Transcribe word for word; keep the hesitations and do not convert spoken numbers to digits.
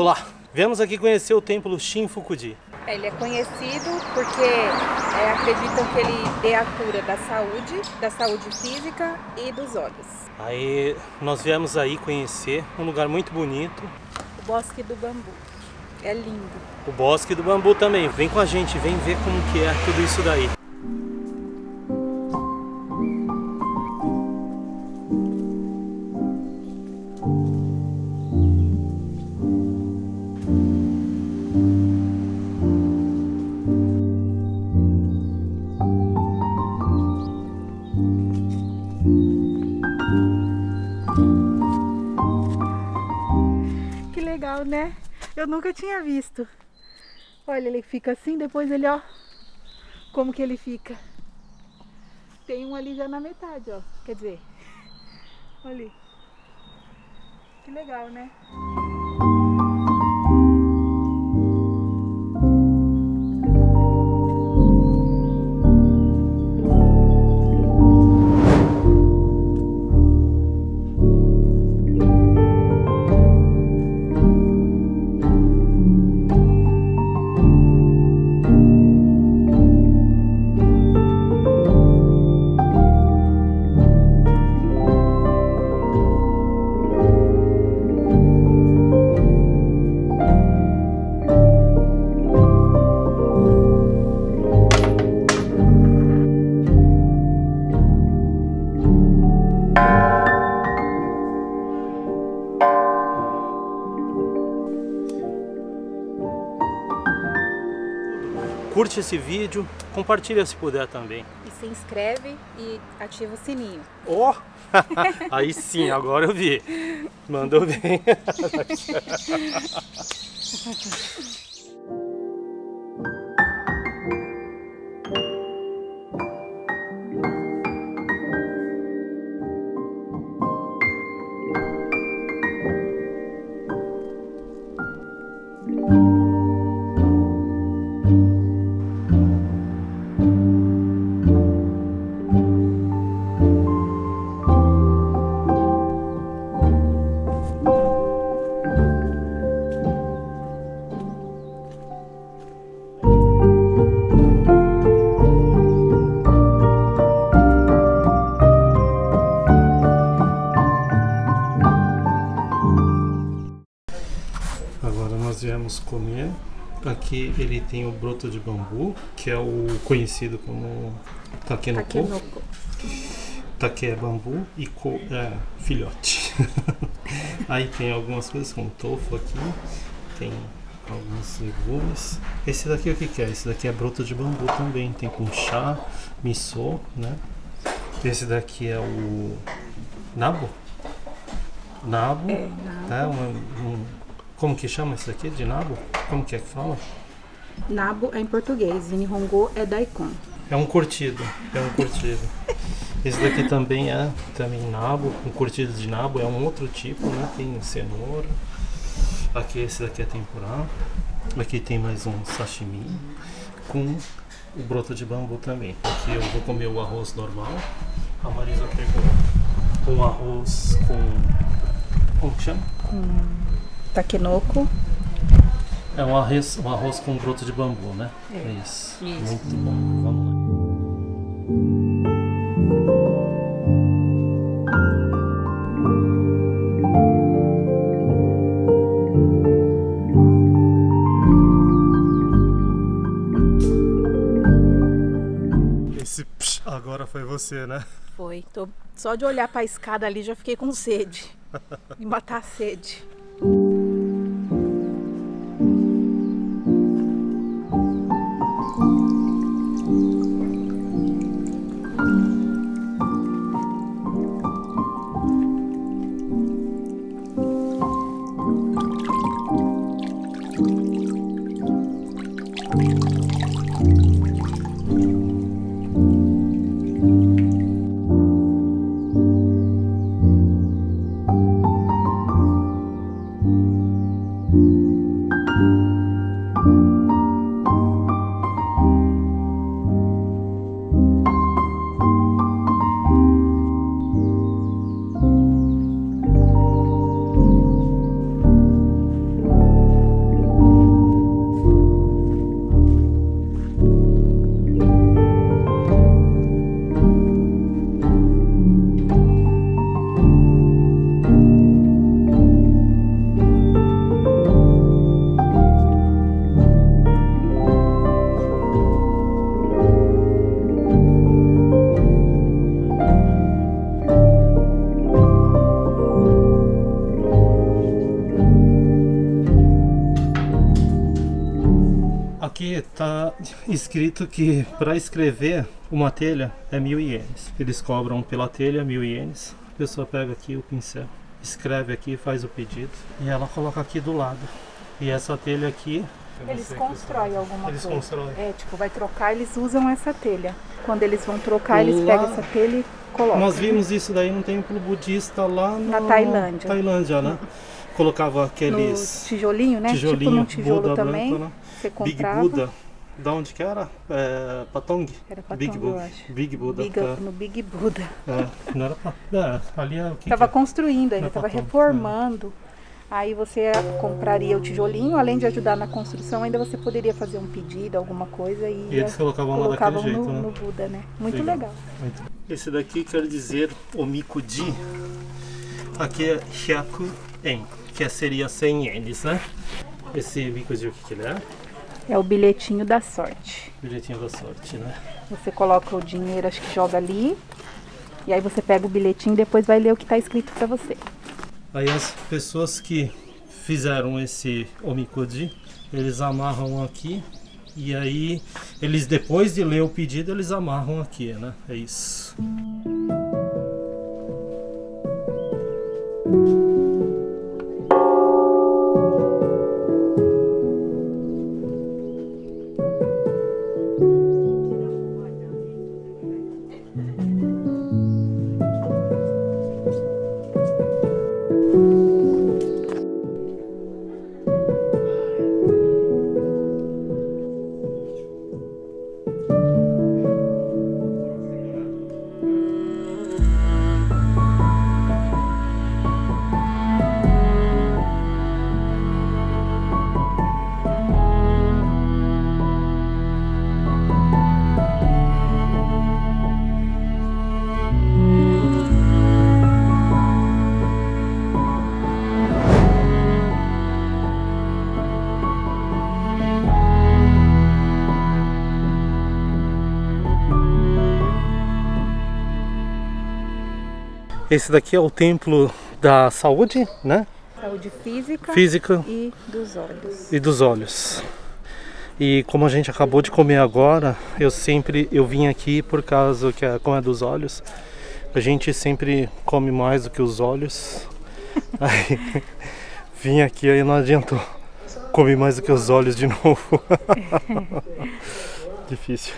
Olá! Viemos aqui conhecer o Templo Shin Fukudi. Ele é conhecido porque é, acreditam que ele dê a cura da saúde, da saúde física e dos olhos. Aí nós viemos aí conhecer um lugar muito bonito. O Bosque do Bambu. É lindo. O Bosque do Bambu também. Vem com a gente, vem ver como que é tudo isso daí. Legal, né? Eu nunca tinha visto. Olha, ele fica assim, depois ele, ó, como que ele fica. Tem um ali já na metade, ó, quer dizer, olha ali. Que legal, né? Curte esse vídeo, compartilha se puder também. E se inscreve e ativa o sininho. Oh! Aí sim, agora eu vi. Mandou bem. Comer. Aqui ele tem o broto de bambu, que é o conhecido como takenoko. Takenoko. Take é bambu e ko é filhote. Aí tem algumas coisas como tofu aqui, tem alguns legumes. Esse daqui o que, que é? Esse daqui é broto de bambu também, tem com chá, miso, né? Esse daqui é o nabo? Nabo, é, nabo. É um, um, como que chama isso aqui? De nabo? Como que é que fala? Nabo é em português, em nihongo é daikon. É um curtido, é um curtido. Esse daqui também é também nabo, um curtido de nabo, é um outro tipo, né? Tem cenoura. Aqui esse daqui é tempurá. Aqui tem mais um sashimi com o broto de bambu também. Aqui eu vou comer o arroz normal. A Marisa pegou um arroz com... como que chama? Hum. Takenoko. É um arroz, um arroz com broto de bambu, né? É, é isso. isso. Muito bom. Vamos lá. Esse psh, agora foi você, né? Foi. Tô... Só de olhar para a escada ali já fiquei com sede. Me matar a sede. aqui tá escrito que para escrever uma telha é mil ienes. Eles cobram pela telha mil ienes. A pessoa pega aqui o pincel, escreve aqui, faz o pedido e ela coloca aqui do lado. E essa telha aqui... Eles constroem alguma eles coisa. Constroem. É, tipo, vai trocar, eles usam essa telha. Quando eles vão trocar, eles lá... pegam essa telha e colocam. Nós vimos isso daí num templo budista lá no... na Tailândia. Tailândia, né? Colocava aqueles... No tijolinho, né? Tijolinho, tipo num tijolo Buda também. Branco, né? Você comprava. Big Buda. Da onde que era? É, Patong? Era Patong, Big Buda. Eu acho. Big Buda. Big, tá. No Big Buda. É, não era Patong. É, ali é o que Tava que é? construindo ainda, tava Patong, reformando. É. Aí você compraria o tijolinho, além de ajudar na construção, ainda você poderia fazer um pedido, alguma coisa e, e eles colocavam, lá colocavam daquele no, jeito, né? no Buda, né? Muito legal. legal. Muito. Esse daqui quer dizer Omikuji. Aqui é Hyaku En, que seria cem ienes, né? Esse Omikuji, o que que ele é? É o bilhetinho da sorte. Bilhetinho da sorte, né? Você coloca o dinheiro, acho que joga ali, e aí você pega o bilhetinho e depois vai ler o que está escrito para você. Aí as pessoas que fizeram esse Omikuji, eles amarram aqui e aí eles, depois de ler o pedido, eles amarram aqui, né? É isso. Esse daqui é o templo da saúde, né? Saúde física, física e dos olhos. E dos olhos. E como a gente acabou de comer agora, eu sempre eu vim aqui por causa que é, como é dos olhos, a gente sempre come mais do que os olhos. Aí vim aqui aí não adiantou. Comi mais do que os olhos de novo. Difícil.